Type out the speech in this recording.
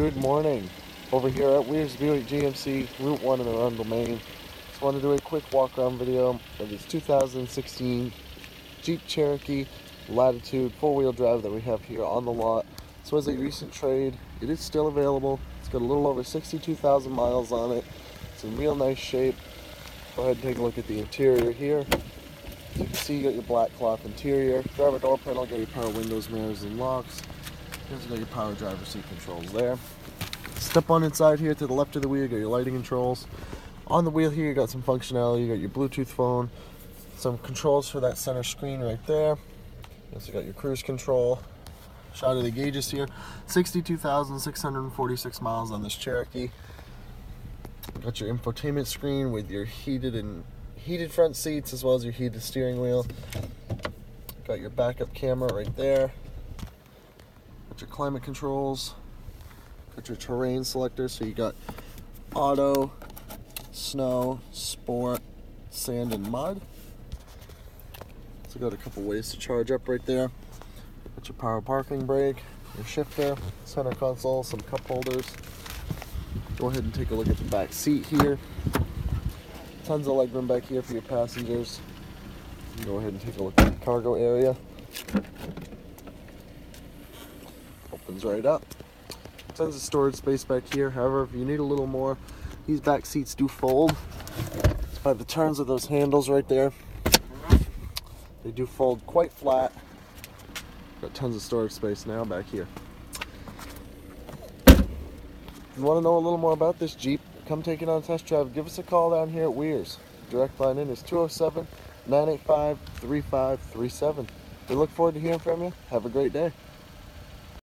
Good morning. Over here at Weirs Buick GMC, Route 1 in Arundel, Maine. Just want to do a quick walk around video of this 2016 Jeep Cherokee Latitude four-wheel drive that we have here on the lot. This was a recent trade. It is still available. It's got a little over 62,000 miles on it. It's in real nice shape. Go ahead and take a look at the interior here. As you can see, you got your black cloth interior. Driver door panel, got your power windows, mirrors, and locks. Here's your power driver seat controls there. Step on inside here to the left of the wheel, you got your lighting controls. On the wheel here, you got some functionality. You got your Bluetooth phone, some controls for that center screen right there. You also got your cruise control. Shot of the gauges here. 62,646 miles on this Cherokee. Got your infotainment screen with your heated front seats as well as your heated steering wheel. Got your backup camera right there. Got your climate controls. Got your terrain selector, so you got auto, snow, sport, sand, and mud. So got a couple ways to charge up right there. Got your power parking brake, your shifter, center console, some cup holders. Go ahead and take a look at the back seat here. Tons of legroom back here for your passengers. Go ahead and take a look at the cargo area. Opens right up. Tons of storage space back here. However, if you need a little more, these back seats do fold. It's by the turns of those handles right there. They do fold quite flat. Got tons of storage space now back here. If you want to know a little more about this Jeep, come take it on a test drive. Give us a call down here at Weirs. Direct line in is 207-985-3537. We look forward to hearing from you. Have a great day.